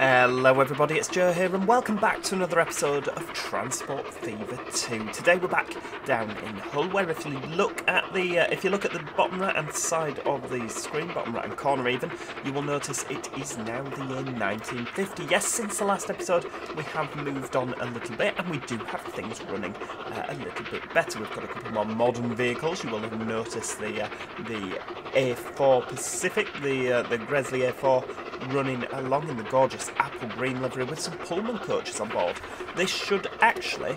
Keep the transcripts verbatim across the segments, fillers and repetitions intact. Hello everybody, it's Joe here and welcome back to another episode of Transport Fever two. Today we're back down in Hull, where if you look at the uh, if you look at the bottom right hand side of the screen, bottom right hand corner even, you will notice it is now the year nineteen fifty. Yes, since the last episode we have moved on a little bit and we do have things running uh, a little bit better. We've got a couple more modern vehicles. You will have noticed the uh, the A four Pacific, the uh, the Gresley A four. Running along in the gorgeous apple green livery with some Pullman coaches on board. This should actually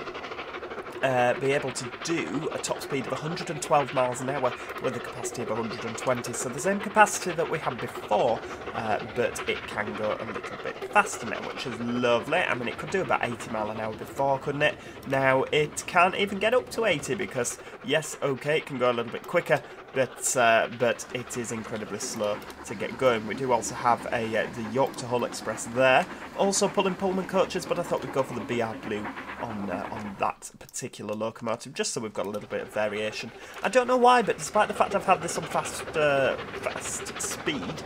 uh, be able to do a top speed of one hundred twelve miles an hour with a capacity of one hundred twenty, so the same capacity that we had before, uh, but it can go a little bit faster now, which is lovely. I mean, it could do about eighty mile an hour before, couldn't it? Now it can't even get up to eighty because, yes, okay, it can go a little bit quicker, But, uh, but it is incredibly slow to get going. We do also have a uh, the York to Hull Express there, also pulling Pullman coaches, but I thought we'd go for the B R Blue on, uh, on that particular locomotive, just so we've got a little bit of variation. I don't know why, but despite the fact I've had this on fast, uh, fast speed,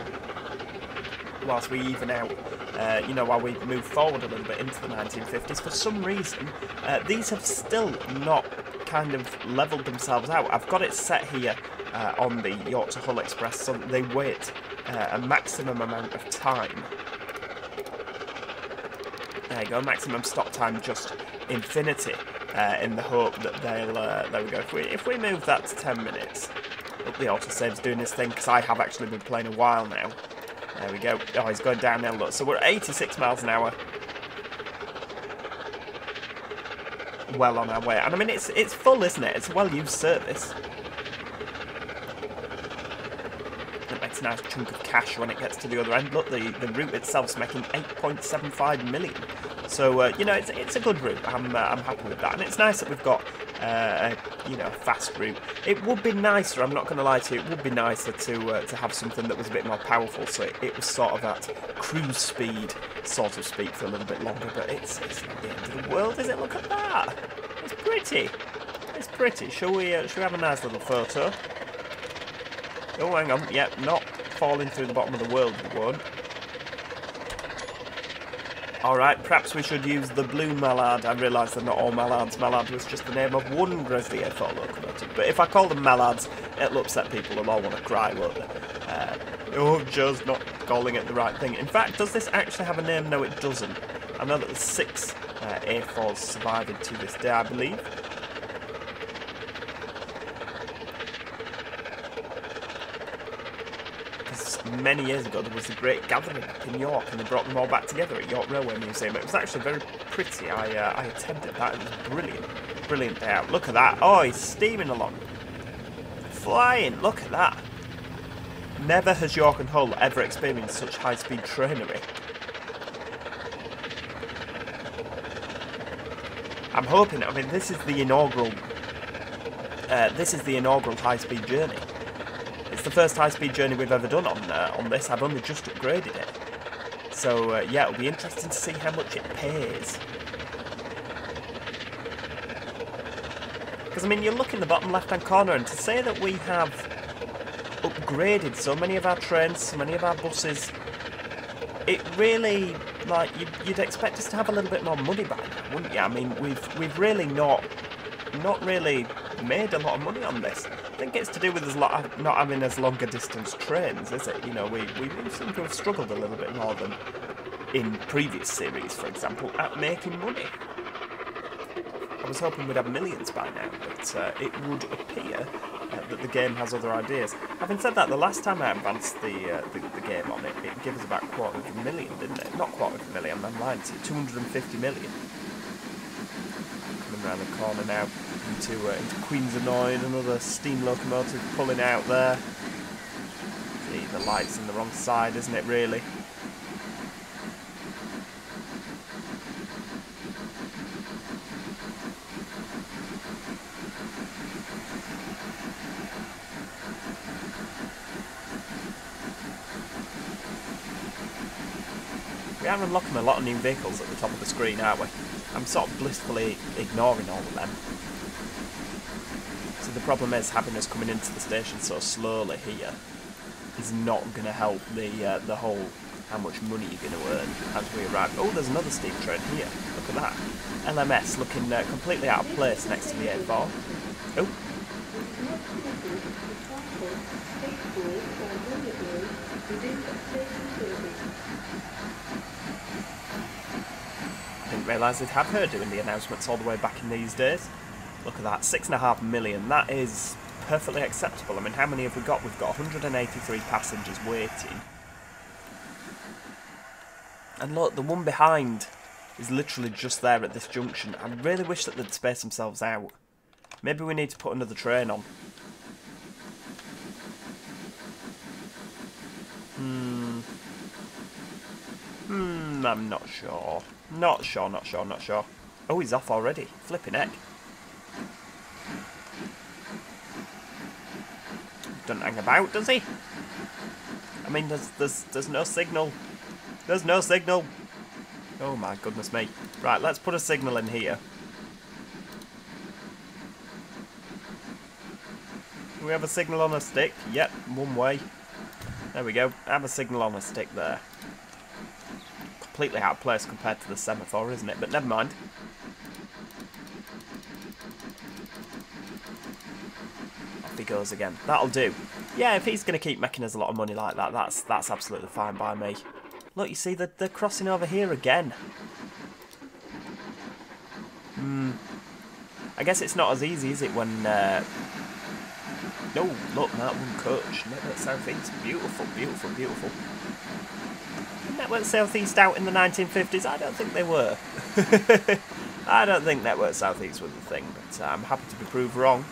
whilst we even out, uh, you know, while we move forward a little bit into the nineteen fifties, for some reason, uh, these have still not kind of levelled themselves out. I've got it set here Uh, on the York to Hull Express, so that they wait uh, a maximum amount of time. There you go, maximum stop time, just infinity, uh, in the hope that they'll, uh, there we go, if we, if we move that to ten minutes, look, the autosave's doing this thing, because I have actually been playing a while now. There we go, oh, he's going down now, look, so we're at eighty-six miles an hour, well on our way, and I mean, it's, it's full, isn't it, it's a well-used service. A nice chunk of cash when it gets to the other end. Look, the, the route itself's making eight point seven five million. So, uh, you know, it's, it's a good route. I'm, uh, I'm happy with that. And it's nice that we've got, uh, a, you know, a fast route. It would be nicer, I'm not going to lie to you, it would be nicer to uh, to have something that was a bit more powerful. So it, it was sort of that cruise speed sort of speak for a little bit longer. But it's, it's not the end of the world, is it? Look at that. It's pretty. It's pretty. Shall we, uh, shall we have a nice little photo? Oh, hang on, yeah, not falling through the bottom of the world, we won't. Alright, perhaps we should use the blue mallard. I realise they're not all mallards. Mallard was just the name of one Gresley A four locomotive. But if I call them mallards, it'll upset people. They'll all want to cry, won't they? Uh, oh, Joe's not calling it the right thing. In fact, does this actually have a name? No, it doesn't. I know that there's six uh, A fours surviving to this day, I believe. Many years ago, there was a great gathering up in York, and they brought them all back together at York Railway Museum. It was actually very pretty. I uh, I attended that. It was brilliant, brilliant day out. Look at that! Oh, he's steaming along, flying. Look at that! Never has York and Hull ever experienced such high-speed trainery. I'm hoping. I mean, this is the inaugural. Uh, this is the inaugural high-speed journey. It's the first high-speed journey we've ever done on uh, on this. I've only just upgraded it. So, uh, yeah, it'll be interesting to see how much it pays. Because, I mean, you look in the bottom left-hand corner, and to say that we have upgraded so many of our trains, so many of our buses, it really, like, you'd, you'd expect us to have a little bit more money by now, wouldn't you? I mean, we've, we've really not, not really made a lot of money on this. I think it's to do with us lot not having as longer distance trains, is it? You know, we, we seem to have struggled a little bit more than in previous series, for example, at making money. I was hoping we'd have millions by now, but uh, it would appear uh, that the game has other ideas. Having said that, the last time I advanced the, uh, the, the game on it, it gave us about a quarter of a million, didn't it? Not quarter of a million, I'm lying to you, two hundred fifty million. Coming around the corner now. Into, uh, into Queen's Annoyed, another steam locomotive pulling out there. See, the light's on the wrong side, isn't it, really? We are unlocking a lot of new vehicles at the top of the screen, aren't we? I'm sort of blissfully ignoring all of them. So the problem is having us coming into the station so slowly here is not going to help the uh, the whole how much money you're going to earn as we arrive. Oh, there's another steam train here. Look at that. L M S looking uh, completely out of place next to the A four. Oh. Didn't realise they'd have her doing the announcements all the way back in these days. Look at that, six and a half million. That is perfectly acceptable. I mean, how many have we got? We've got one hundred eighty-three passengers waiting. And look, the one behind is literally just there at this junction. I really wish that they'd space themselves out. Maybe we need to put another train on. Hmm. Hmm, I'm not sure. Not sure, not sure, not sure. Oh, he's off already. Flipping heck. Doesn't hang about, does he? I mean, there's, there's, there's no signal. There's no signal. Oh my goodness me. Right, let's put a signal in here. Do we have a signal on a stick? Yep, one way. There we go. Have a signal on a stick there. Completely out of place compared to the semaphore, isn't it? But never mind. Off he goes again. That'll do. Yeah, if he's going to keep making us a lot of money like that, that's that's absolutely fine by me. Look, you see, they're, they're crossing over here again. Hmm. I guess it's not as easy, is it, when... Uh... No, look, that one coach. Network Southeast. Beautiful, beautiful, beautiful. Network Southeast out in the nineteen fifties? I don't think they were. I don't think Network Southeast was the thing, but I'm happy to be proved wrong.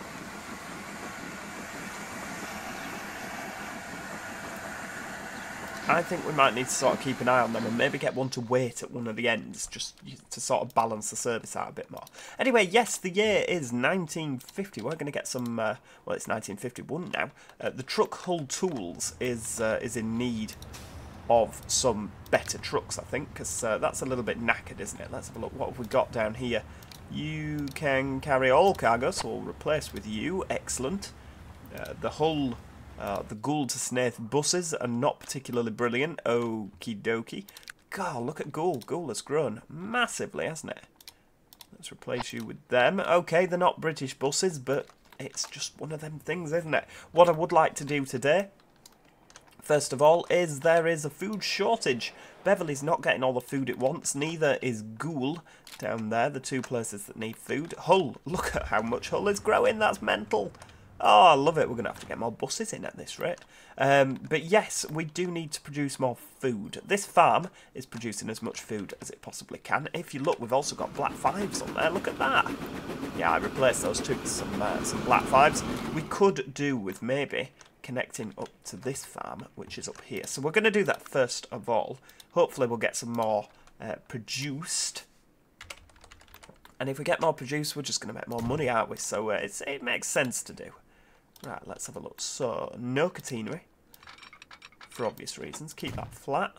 I think we might need to sort of keep an eye on them and maybe get one to wait at one of the ends just to sort of balance the service out a bit more. Anyway, yes, the year is nineteen fifty. We're going to get some, uh, well, it's nineteen fifty-one now. Uh, the Truck Hull Tools is uh, is in need of some better trucks, I think, because uh, that's a little bit knackered, isn't it? Let's have a look. What have we got down here? You can carry all cargo, so we'll replace with you. Excellent. Uh, the Hull... Uh, the Gould to Snaith buses are not particularly brilliant. Okie dokie. God, look at Gould. Gould has grown massively, hasn't it? Let's replace you with them. Okay, they're not British buses, but it's just one of them things, isn't it? What I would like to do today, first of all, is there is a food shortage. Beverly's not getting all the food it wants. Neither is Gould down there, the two places that need food. Hull, look at how much Hull is growing. That's mental. Oh, I love it. We're going to have to get more buses in at this rate. Um, but yes, we do need to produce more food. This farm is producing as much food as it possibly can. If you look, we've also got black fives on there. Look at that. Yeah, I replaced those two with some, uh, some black fives. We could do with maybe connecting up to this farm, which is up here. So we're going to do that first of all. Hopefully we'll get some more uh, produced. And if we get more produced, we're just going to make more money, aren't we? So uh, it's, it makes sense to do. Right, let's have a look. So, no catenary, for obvious reasons. Keep that flat.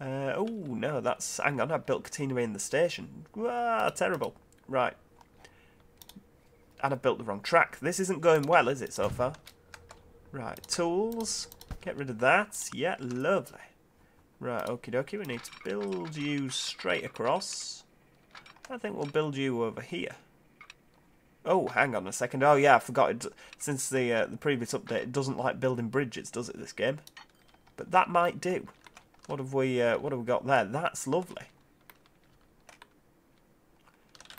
Uh, oh, no, that's... Hang on, I built catenary in the station. Ah, terrible. Right. And I built the wrong track. This isn't going well, is it, so far? Right, tools. Get rid of that. Yeah, lovely. Right, okie dokie. We need to build you straight across. I think we'll build you over here. Oh, hang on a second. Oh, yeah, I forgot. It, since the uh, the previous update, it doesn't like building bridges, does it, this game? But that might do. What have we uh, What have we got there? That's lovely.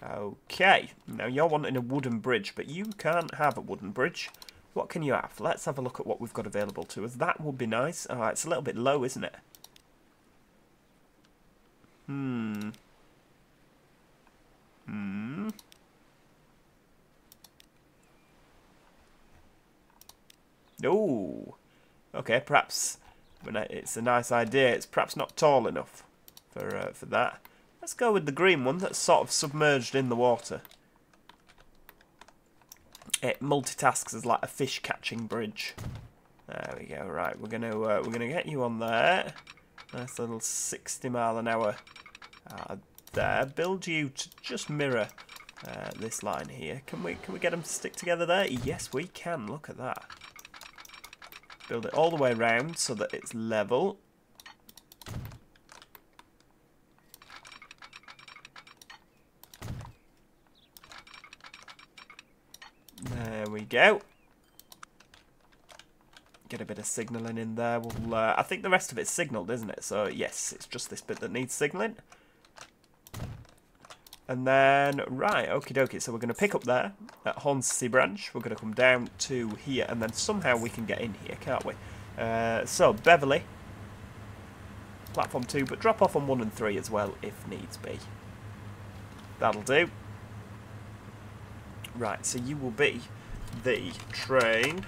Okay. Now, you're wanting a wooden bridge, but you can't have a wooden bridge. What can you have? Let's have a look at what we've got available to us. That would be nice. Oh, it's a little bit low, isn't it? Hmm. Hmm... Oh, okay. Perhaps it's a nice idea. It's perhaps not tall enough for uh, for that. Let's go with the green one that's sort of submerged in the water. It multitasks as like a fish catching bridge. There we go. Right, we're gonna uh, we're gonna get you on there. Nice little sixty mile an hour out of there. Build you to just mirror uh, this line here. Can we can we get them to stick together there? Yes, we can. Look at that. Build it all the way around so that it's level. go. Get a bit of signalling in there. We'll, uh, I think the rest of it's signalled, isn't it? So, yes, it's just this bit that needs signalling. And then, right, okie dokie. So we're going to pick up there at Hornsea Branch. We're going to come down to here, and then somehow we can get in here, can't we? Uh, so, Beverly, platform two, but drop off on one and three as well if needs be. That'll do. Right, so you will be the train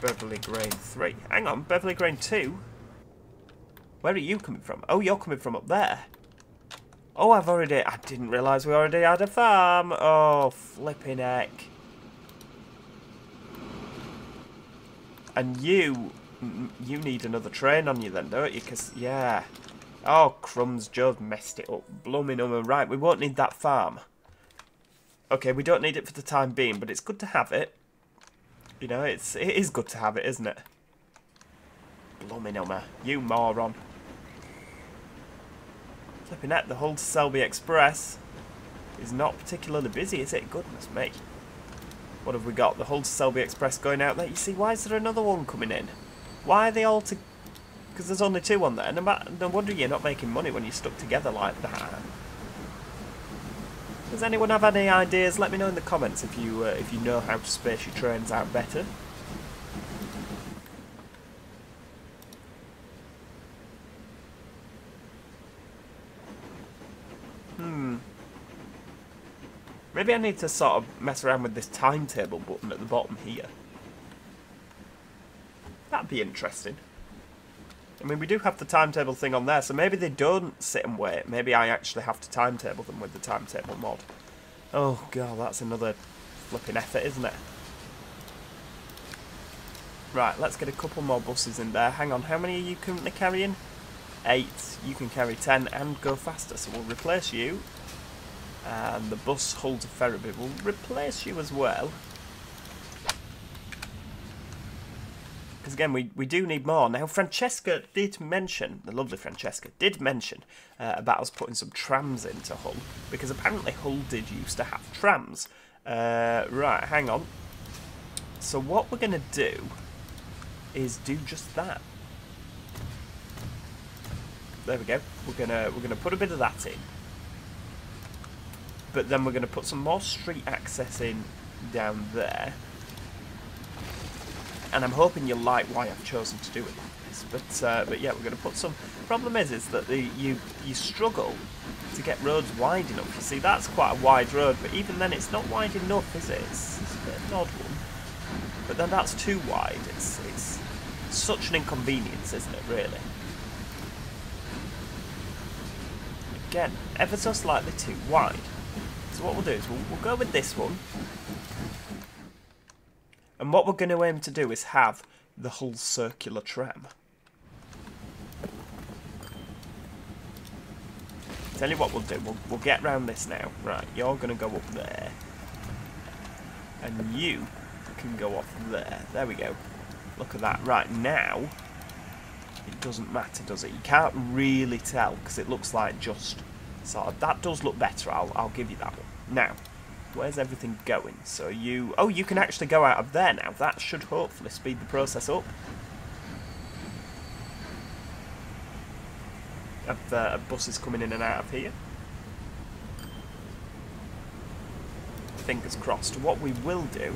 Beverly Grain three. Hang on, Beverly Grain two? Where are you coming from? Oh, you're coming from up there. Oh, I've already... I didn't realise we already had a farm. Oh, flipping heck. And you... You need another train on you then, don't you? Because, yeah. Oh, crumbs, Joe's messed it up. Blooming over. Right, we won't need that farm. Okay, we don't need it for the time being, but it's good to have it. You know, it's, it is good to have it, isn't it? Blooming over. You moron. Flipping at the Hull to Selby Express is not particularly busy, is it? Goodness me. What have we got? The Hull to Selby Express going out there. You see, why is there another one coming in? Why are they all to... Because there's only two on there. No, no wonder you're not making money when you're stuck together like that. Does anyone have any ideas? Let me know in the comments if you uh, if you know how to space your trains out better. Hmm. Maybe I need to sort of mess around with this timetable button at the bottom here. That'd be interesting. I mean, we do have the timetable thing on there, so maybe they don't sit and wait. Maybe I actually have to timetable them with the timetable mod. Oh, God, that's another flipping effort, isn't it? Right, let's get a couple more buses in there. Hang on, how many are you currently carrying? Eight. You can carry ten and go faster, so we'll replace you. And the bus Hull to Ferriby will replace you as well. Because again, we, we do need more. Now, Francesca did mention, the lovely Francesca, did mention uh, about us putting some trams into Hull. Because apparently Hull did used to have trams. Uh, right, hang on. So what we're going to do is do just that. There we go. We're gonna we're gonna put a bit of that in. But then we're going to put some more street access in down there. And I'm hoping you'll like why I've chosen to do it like this. But uh, but yeah, we're going to put some. Problem is, is that the, you you struggle to get roads wide enough. You see, that's quite a wide road, but even then, it's not wide enough, is it? It's, it's a bit of an odd one. But then that's too wide. It's it's such an inconvenience, isn't it? Really. Again, ever so slightly too wide. So what we'll do is we'll, we'll go with this one. And what we're going to aim to do is have the Hull circular tram. Tell you what we'll do, we'll, we'll get round this now. Right, you're going to go up there. And you can go off there. There we go. Look at that. Right, now, it doesn't matter, does it? You can't really tell, because it looks like just... sort of, that does look better, I'll, I'll give you that one. Now... Where's everything going? So you... Oh, you can actually go out of there now. That should hopefully speed the process up. Of the buses coming in and out of here. Fingers crossed. What we will do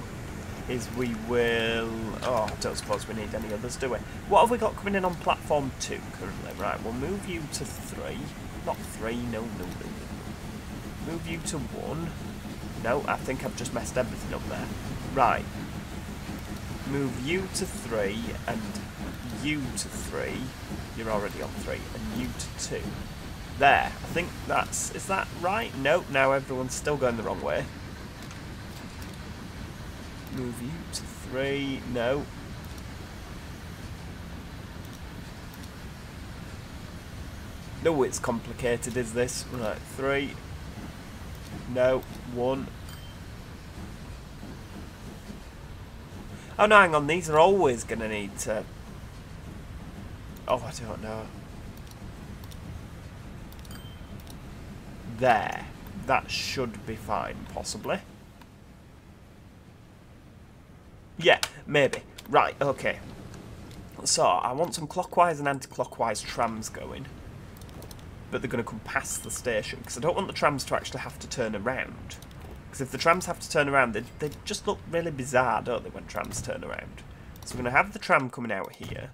is we will... Oh, I don't suppose we need any others, do we? What have we got coming in on platform two currently? Right, we'll move you to three. Not three, no, no, no. Move you to one. No, I think I've just messed everything up there. Right. Move you to three, and you to three. You're already on three, and you to two. There. I think that's... Is that right? Nope, now everyone's still going the wrong way. Move you to three. No. No, it's complicated, is this? Right, three... No, one. Oh no, hang on, these are always going to need to... Oh, I don't know. There. That should be fine, possibly. Yeah, maybe. Right, okay. So, I want some clockwise and anti-clockwise trams going. But they're going to come past the station, because I don't want the trams to actually have to turn around. Because if the trams have to turn around, they, they just look really bizarre, don't they, when trams turn around. So we're going to have the tram coming out here.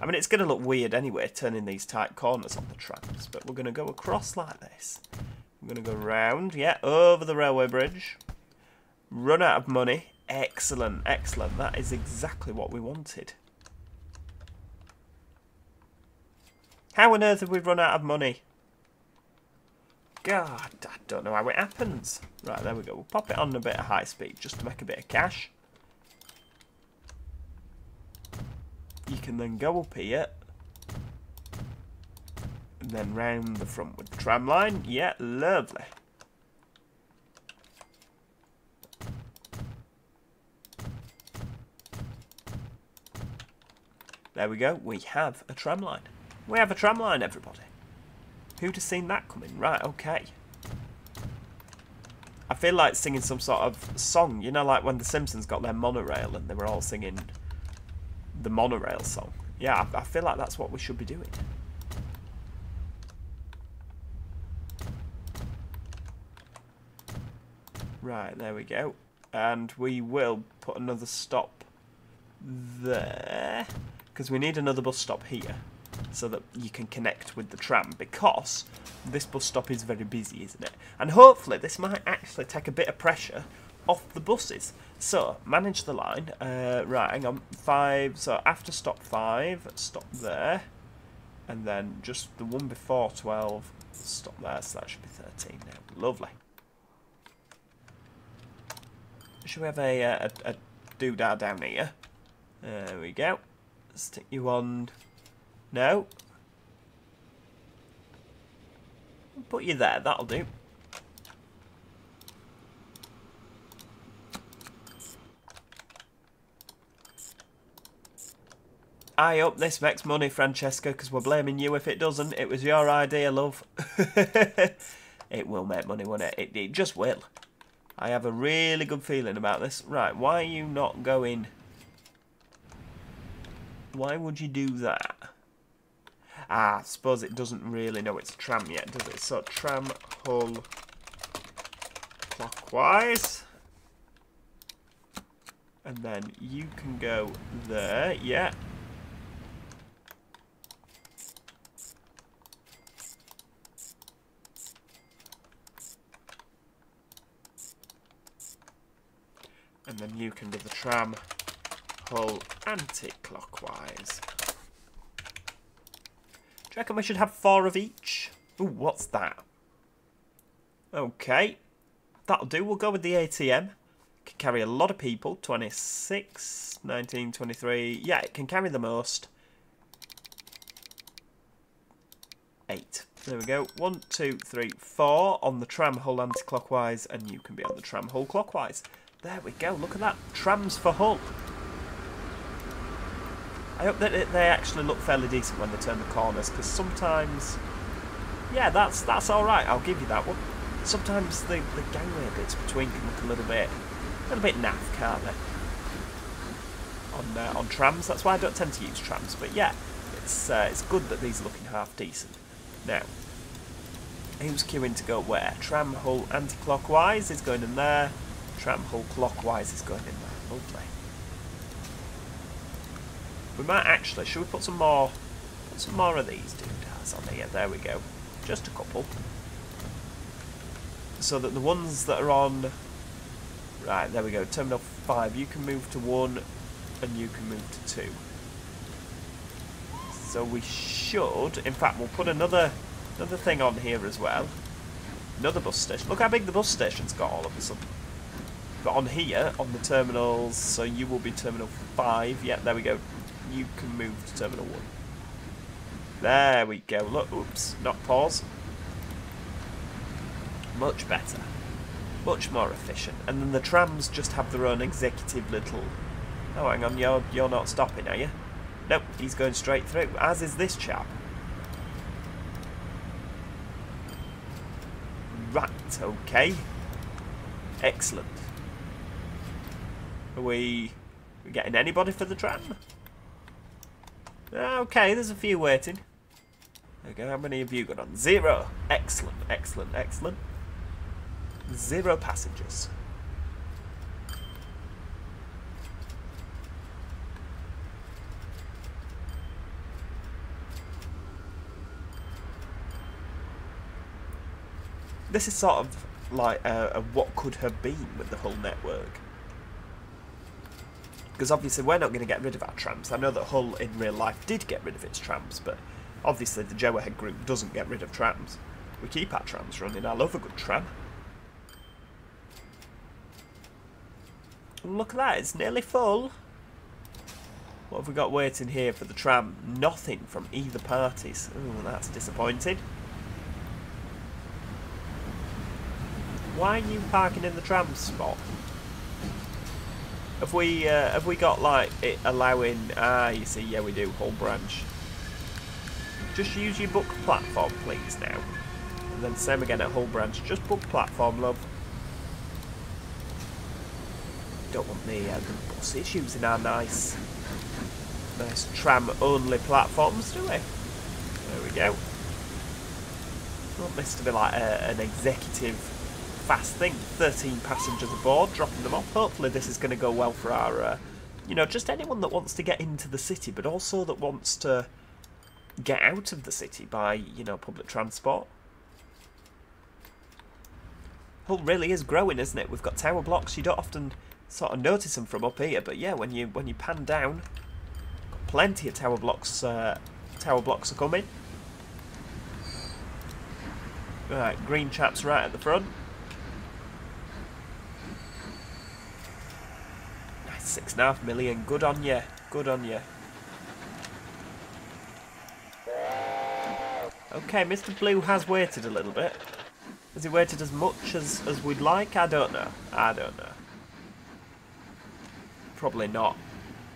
I mean, it's going to look weird anyway, turning these tight corners on the trams, but we're going to go across like this. We're going to go round, yeah, over the railway bridge. Run out of money. Excellent, excellent. That is exactly what we wanted. How on earth have we run out of money? God, I don't know how it happens. Right, there we go. We'll pop it on a bit of high speed just to make a bit of cash. You can then go up here. And then round the front with the tram line. Yeah, lovely. There we go. We have a tram line. We have a tram line, everybody. Who'd have seen that coming? Right, okay. I feel like singing some sort of song. You know, like when The Simpsons got their monorail and they were all singing the monorail song. Yeah, I, I feel like that's what we should be doing. Right, there we go. And we will put another stop there. Because we need another bus stop here. So that you can connect with the tram, because this bus stop is very busy, isn't it? And hopefully this might actually take a bit of pressure off the buses. So, manage the line. Uh, right, hang on. Five, so after stop five, stop there. And then just the one before twelve, stop there. So that should be thirteen now. Lovely. Should we have a, a, a doodah down here? There we go. Stick you on... No. Put you there, that'll do. I hope this makes money, Francesca, because we're blaming you if it doesn't. It was your idea, love. It will make money, won't it? it? It just will. I have a really good feeling about this. Right, why are you not going? Why would you do that? Ah, I suppose it doesn't really know it's a tram yet, does it? So, tram Hull clockwise. And then you can go there, yeah. And then you can do the tram Hull anti-clockwise. I reckon we should have four of each. Ooh, what's that? Okay. That'll do. We'll go with the A T M. Can carry a lot of people. twenty-six, nineteen, twenty-three. Yeah, it can carry the most. Eight. There we go. One, two, three, four. On the tram Hull anti-clockwise. And you can be on the tram Hull clockwise. There we go. Look at that. Trams for Hull. I hope that they actually look fairly decent when they turn the corners, because sometimes, yeah, that's that's all right. I'll give you that one. Sometimes the, the gangway bits between can look a little bit, a little bit naff, can't they? On uh, on trams, that's why I don't tend to use trams. But yeah, it's uh, it's good that these are looking half decent. Now, who's queuing to go where? Tram Hull anti-clockwise is going in there. Tram Hull clockwise is going in there. Lovely. We might actually, should we put some more put some more of these doodahs on here? There we go. Just a couple. So that the ones that are on... Right, there we go. Terminal five. You can move to one and you can move to two. So we should... In fact, we'll put another another thing on here as well. Another bus station. Look how big the bus station's got all of a sudden. But on here, on the terminals, so you will be terminal five. Yeah, there we go. You can move to terminal one. There we go. Look, oops, not pause. Much better. Much more efficient. And then the trams just have their own executive little... Oh, hang on, you're, you're not stopping, are you? Nope, he's going straight through, as is this chap. Right, okay. Excellent. Are we... We getting anybody for the tram? Okay, there's a few waiting. Okay, how many have you got on? Zero. Excellent, excellent, excellent. Zero passengers. This is sort of like a, a what could have been with the Hull network. Because obviously we're not going to get rid of our trams. I know that Hull in real life did get rid of its trams, but obviously the Joehead group doesn't get rid of trams. We keep our trams running. I love a good tram. Look at that, it's nearly full. What have we got waiting here for the tram? Nothing from either parties. Ooh, that's disappointing. Why are you parking in the tram spot? Have we uh, have we got like it allowing? Ah, you see, yeah, we do. Hull Branch. Just use your book platform, please now. And then same again at Hull Branch. Just book platform, love. Don't want the, uh, the buses using our nice, nice tram-only platforms, do we? There we go. I want this to be like a, an executive. Fast thing, thirteen passengers aboard, dropping them off. Hopefully this is going to go well for our, uh, you know, just anyone that wants to get into the city, but also that wants to get out of the city by, you know, public transport. Hull really is growing, isn't it? We've got tower blocks. You don't often sort of notice them from up here, but yeah, when you when you pan down, got plenty of tower blocks. Uh, tower blocks are coming. Right, green chaps right at the front. Six and a half million. Good on you. Good on you. Okay, Mister Blue has waited a little bit. Has he waited as much as, as we'd like? I don't know. I don't know. Probably not.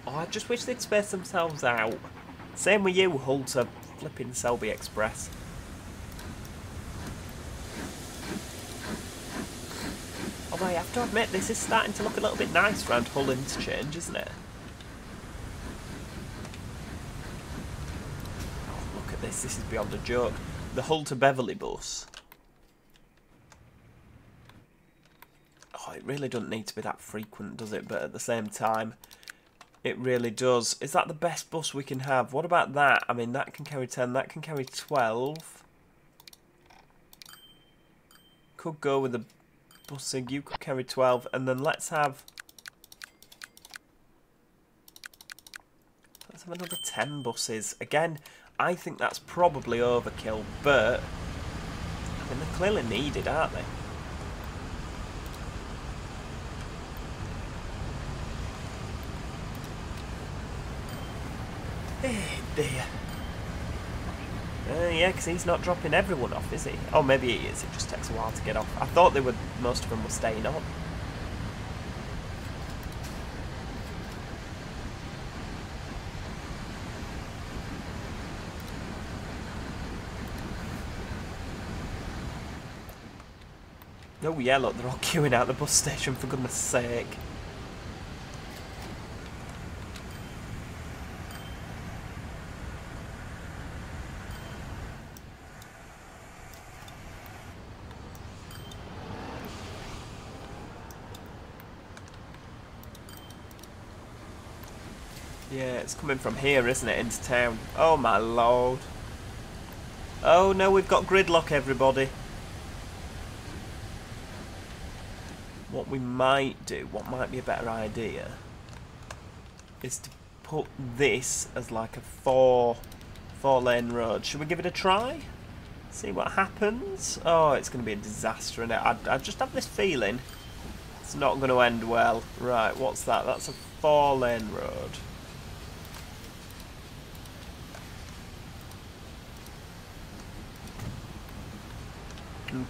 Oh, I just wish they'd space themselves out. Same with you, Hull to flipping Selby Express. I have to admit, this is starting to look a little bit nice round Hull Interchange, isn't it? Oh, look at this, this is beyond a joke. The Hull to Beverly bus. Oh, it really doesn't need to be that frequent, does it? But at the same time, it really does. Is that the best bus we can have? What about that? I mean, that can carry ten, that can carry twelve. Could go with the... busing, you could carry twelve, and then let's have let's have another ten buses. Again, I think that's probably overkill, but I mean, they're clearly needed, aren't they? Oh dear. Uh, yeah, because he's not dropping everyone off, is he? Oh, maybe he is. It just takes a while to get off. I thought they were, most of them were staying on. Oh, yeah, look, they're all queuing out the bus station, for goodness sake. Yeah, it's coming from here, isn't it, into town? Oh, my lord. Oh, no, we've got gridlock, everybody. What we might do, what might be a better idea, is to put this as like a four, four lane road. Should we give it a try? See what happens? Oh, it's going to be a disaster, isn't it? I, I just have this feeling it's not going to end well. Right, what's that? That's a four lane road.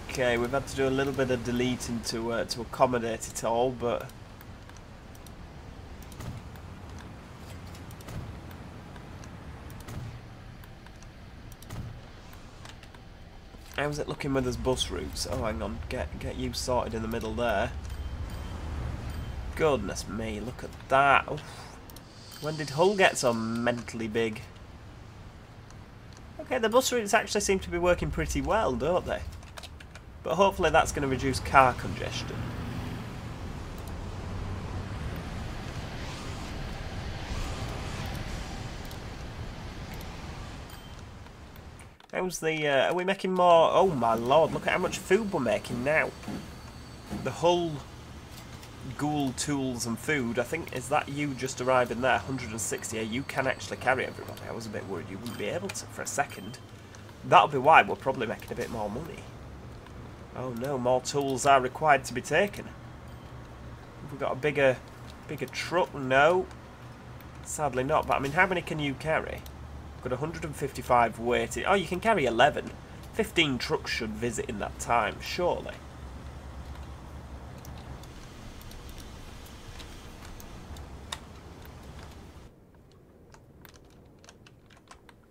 Okay, we've had to do a little bit of deleting to uh, to accommodate it all, but how's it looking with us bus routes? Oh, hang on, get get you sorted in the middle there. Goodness me, look at that! Oof. When did Hull get so mentally big? Okay, the bus routes actually seem to be working pretty well, don't they? But hopefully that's going to reduce car congestion. How's the... Uh, are we making more... Oh my lord, look at how much food we're making now. The Hull Ghoul Tools and Food, I think, is that you just arriving there? one hundred sixty, you can actually carry everybody. I was a bit worried you wouldn't be able to for a second. That'll be why we're probably making a bit more money. Oh no, more tools are required to be taken. Have we got a bigger, bigger truck? No. Sadly not, but I mean, how many can you carry? Got one hundred fifty-five weighted. Oh, you can carry eleven. fifteen trucks should visit in that time, surely.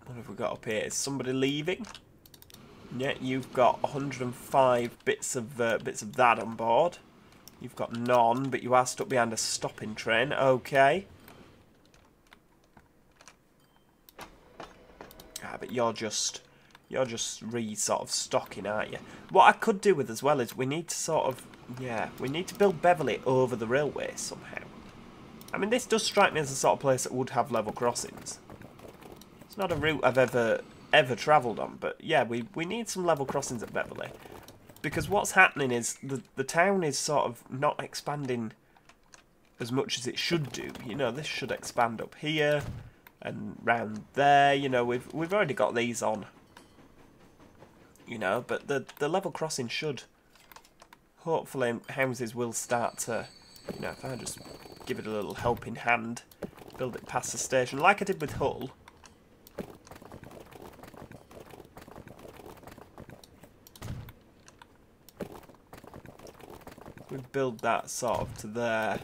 What have we got up here? Is somebody leaving? Yeah, you've got one hundred five bits of uh, bits of that on board. You've got none, but you are stuck behind a stopping train. Okay. Ah, but you're just, you're just re sort of stocking, aren't you? What I could do with as well is we need to sort of, yeah, we need to build Beverly over the railway somehow. I mean, this does strike me as the sort of place that would have level crossings. It's not a route I've ever, ever travelled on, but yeah, we, we need some level crossings at Beverly. Because what's happening is the, the town is sort of not expanding as much as it should do. You know, this should expand up here. And round there, you know, we've we've already got these on, you know, but the the level crossing should, hopefully, houses will start to, you know, if I just give it a little helping hand, build it past the station, like I did with Hull. We build that sort of to there,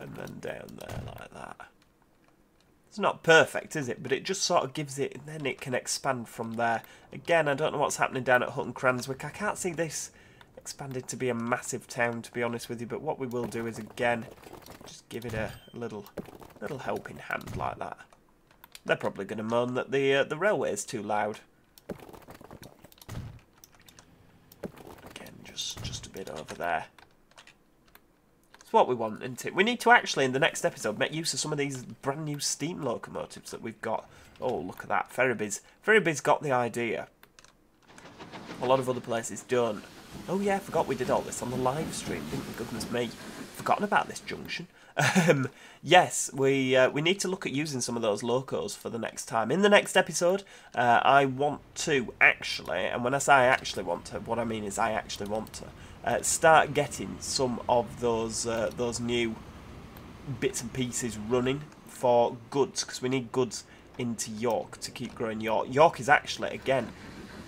and then down there like that. It's not perfect, is it? But it just sort of gives it, and then it can expand from there. Again, I don't know what's happening down at Hutton Cranswick. I can't see this expanded to be a massive town, to be honest with you. But what we will do is, again, just give it a little little helping hand like that. They're probably going to moan that the, uh, the railway is too loud. Again, just, just a bit over there. What we want, isn't it? We need to actually in the next episode make use of some of these brand new steam locomotives that we've got. Oh, look at that. Ferriby's Ferriby's got the idea. A lot of other places don't. Oh yeah, I forgot we did all this on the live stream, didn't we? Goodness me. Forgotten about this junction. Um, yes, we uh, we need to look at using some of those locos for the next time. In the next episode, uh, I want to actually, and when I say I actually want to, what I mean is I actually want to Uh, start getting some of those uh, those new bits and pieces running for goods, because we need goods into York to keep growing York. York is actually, again,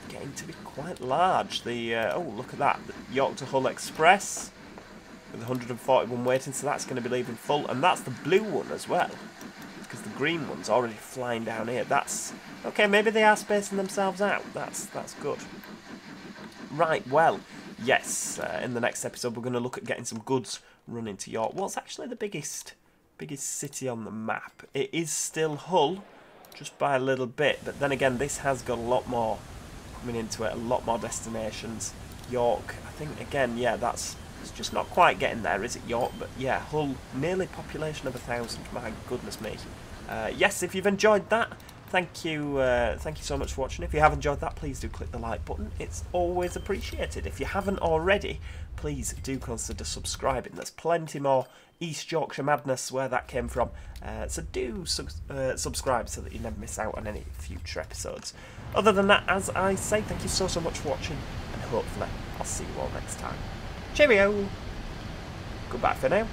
getting to be quite large. The uh, oh, look at that. The York to Hull Express with one hundred forty-one waiting, so that's going to be leaving full. And that's the blue one as well, because the green one's already flying down here. That's... okay, maybe they are spacing themselves out. That's, that's good. Right, well... yes, uh, in the next episode we're going to look at getting some goods running to York. What's actually the biggest biggest city on the map? It is still Hull, just by a little bit. But then again, this has got a lot more coming into it, a lot more destinations. York, I think, again, yeah, that's it's just not quite getting there, is it, York? But yeah, Hull, nearly population of a thousand. My goodness me. Uh, yes, if you've enjoyed that, Thank you, uh, thank you so much for watching. If you have enjoyed that, please do click the like button. It's always appreciated. If you haven't already, please do consider subscribing. There's plenty more East Yorkshire madness where that came from. Uh, so do sub uh, subscribe so that you never miss out on any future episodes. Other than that, as I say, thank you so, so much for watching. And hopefully, I'll see you all next time. Cheerio. Goodbye for now.